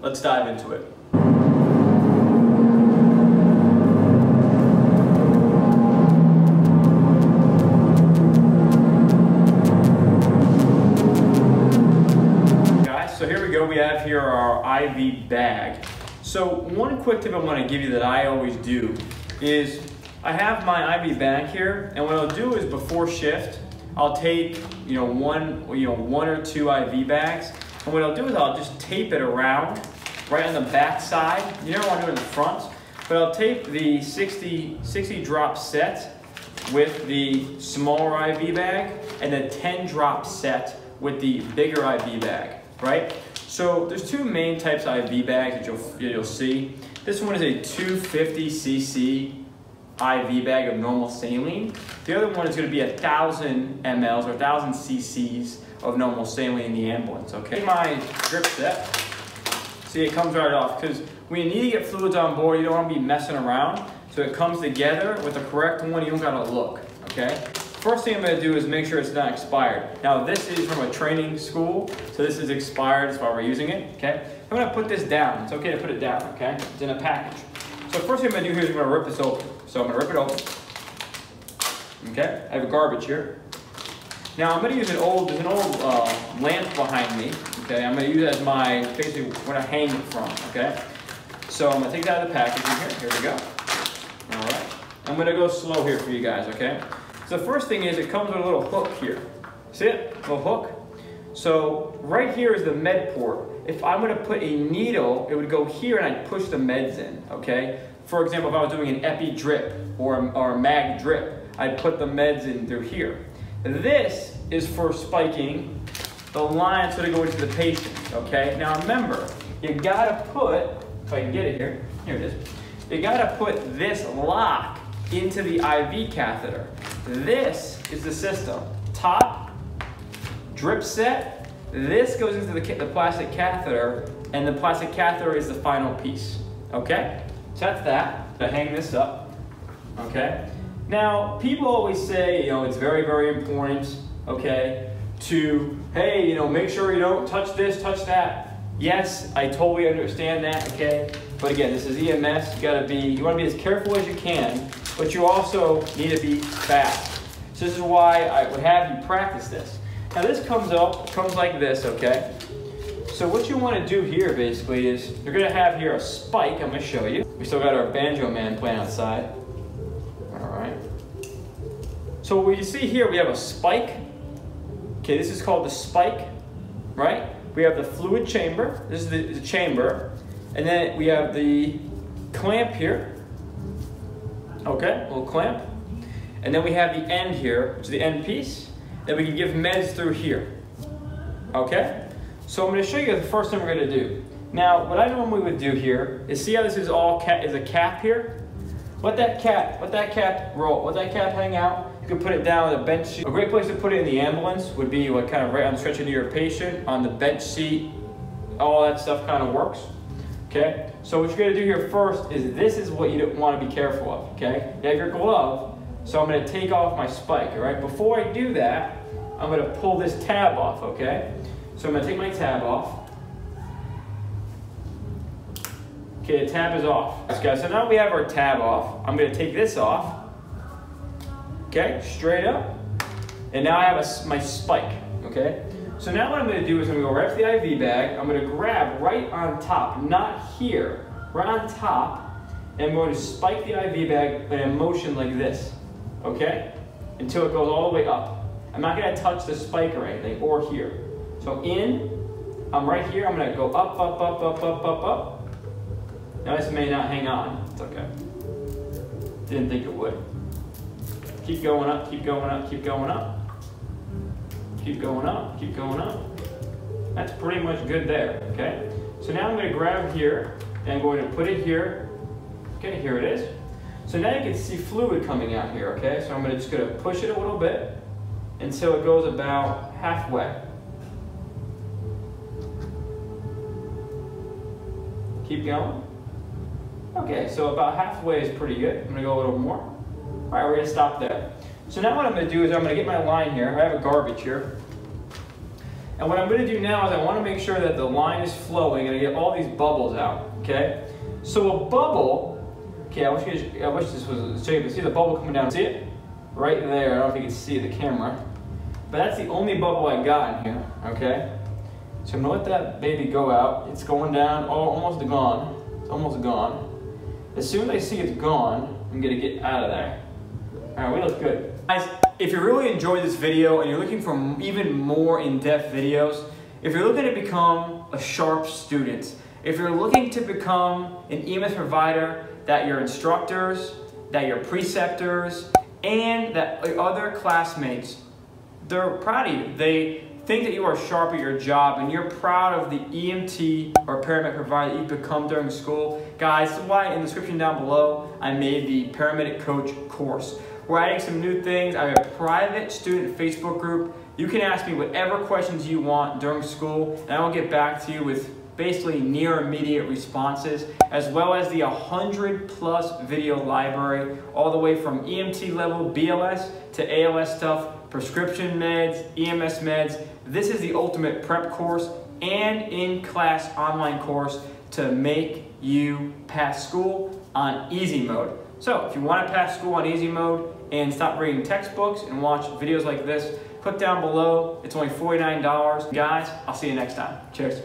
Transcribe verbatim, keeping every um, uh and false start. Let's dive into it. Guys, so here we go. We have here our I V bag. So one quick tip I want to give you that I always do is I have my I V bag here, and what I'll do is before shift, I'll take you know one you know one or two I V bags, and what I'll do is I'll just tape it around right on the back side. You never want to do it in the front, but I'll tape the sixty, sixty drop set with the smaller I V bag and the ten drop set with the bigger I V bag, right? So there's two main types of I V bags that you'll, you'll see. This one is a two hundred fifty c c I V bag of normal saline. The other one is going to be a thousand mLs or a thousand cc's of normal saline in the ambulance. Okay, my drip set. See, it comes right off because when you need to get fluids on board, you don't want to be messing around. So it comes together with the correct one. You don't got to look. Okay. First thing I'm going to do is make sure it's not expired. Now this is from a training school, so this is expired. That's why we're using it. Okay. I'm going to put this down. It's okay to put it down. Okay. It's in a package. So first thing I'm going to do here is I'm going to rip this open. So I'm going to rip it open. Okay, I have a garbage here. Now I'm going to use an old, there's an old uh, lamp behind me. Okay, I'm going to use it as my, basically what I hang it from. Okay, so I'm going to take that out of the package here. Here we go. All right, I'm going to go slow here for you guys. Okay, so the first thing is it comes with a little hook here. See it? A little hook. So right here is the med port. If I'm going to put a needle, it would go here and I'd push the meds in, okay? For example, if I was doing an epi drip or a, or a mag drip, I'd put the meds in through here. This is for spiking the lines so they go into the patient, okay? Now remember, you gotta put, if I can get it here, here it is. You gotta put this lock into the I V catheter. This is the system. Top, drip set. This goes into the, the plastic catheter, and the plastic catheter is the final piece, okay? So that's that. I hang this up, okay? Now, people always say, you know, it's very, very important, okay, to, hey, you know, make sure you don't touch this, touch that. Yes, I totally understand that, okay? But again, this is E M S. You gotta be, you wanna be as careful as you can, but you also need to be fast. So this is why I would have you practice this. Now this comes up, comes like this, okay? So what you want to do here basically is you're going to have here a spike. I'm going to show you. We still got our banjo man playing outside. All right. So what you see here, we have a spike. Okay, this is called the spike, right? We have the fluid chamber. This is the, the chamber. And then we have the clamp here. Okay, little clamp. And then we have the end here, which is the end piece. That we can give meds through here, okay? So I'm gonna show you the first thing we're gonna do. Now, what I normally would do here is see how this is all cap, is a cap here? Let that cap, let that cap roll, let that cap hang out. You can put it down on a bench seat. A great place to put it in the ambulance would be what kind of right on the stretcher near your patient, on the bench seat, all that stuff kind of works, okay? So what you're gonna do here first is this is what you wanna be careful of, okay? You have your glove, so I'm going to take off my spike, all right? Before I do that, I'm going to pull this tab off, okay? So I'm going to take my tab off. Okay, the tab is off. Okay, so now we have our tab off. I'm going to take this off, okay, straight up. And now I have a, my spike, okay? So now what I'm going to do is I'm going to go right to the I V bag. I'm going to grab right on top, not here, right on top. And I'm going to spike the I V bag in a motion like this. Okay? Until it goes all the way up. I'm not gonna touch the spike or anything, or here. So in, I'm right here, I'm gonna go up, up, up, up, up, up, up. Now this may not hang on, it's okay. Didn't think it would. Keep going up, keep going up, keep going up. Keep going up, keep going up. That's pretty much good there, okay? So now I'm gonna grab here, and I'm going to put it here. Okay, here it is. So now you can see fluid coming out here, okay? So I'm gonna, just gonna push it a little bit until it goes about halfway. Keep going. Okay, so about halfway is pretty good. I'm gonna go a little more. All right, we're gonna stop there. So now what I'm gonna do is I'm gonna get my line here. I have a garbage here. And what I'm going to do now is I want to make sure that the line is flowing and I get all these bubbles out, okay? So a bubble, okay, I wish, you guys, I wish this was, so you can see the bubble coming down. See it? Right there, I don't know if you can see the camera. But that's the only bubble I got in here, okay? So I'm going to let that baby go out. It's going down, oh, almost gone. It's almost gone. As soon as I see it's gone, I'm going to get out of there. All right, we look good. Guys, if you really enjoyed this video and you're looking for even more in-depth videos, if you're looking to become a SHARP student, if you're looking to become an E M S provider that your instructors, that your preceptors, and that other classmates, they're proud of you. They think that you are sharp at your job and you're proud of the E M T or paramedic provider that you've become during school. Guys, this is why in the description down below, I made the Paramedic Coach course. We're adding some new things. I have a private student Facebook group. You can ask me whatever questions you want during school and I will get back to you with basically near immediate responses, as well as the one hundred plus video library, all the way from E M T level, B L S to A L S stuff, prescription meds, E M S meds. This is the ultimate prep course and in-class online course to make you pass school on easy mode. So if you want to pass school on easy mode and stop reading textbooks and watch videos like this, click down below. It's only forty-nine dollars. Guys, I'll see you next time. Cheers.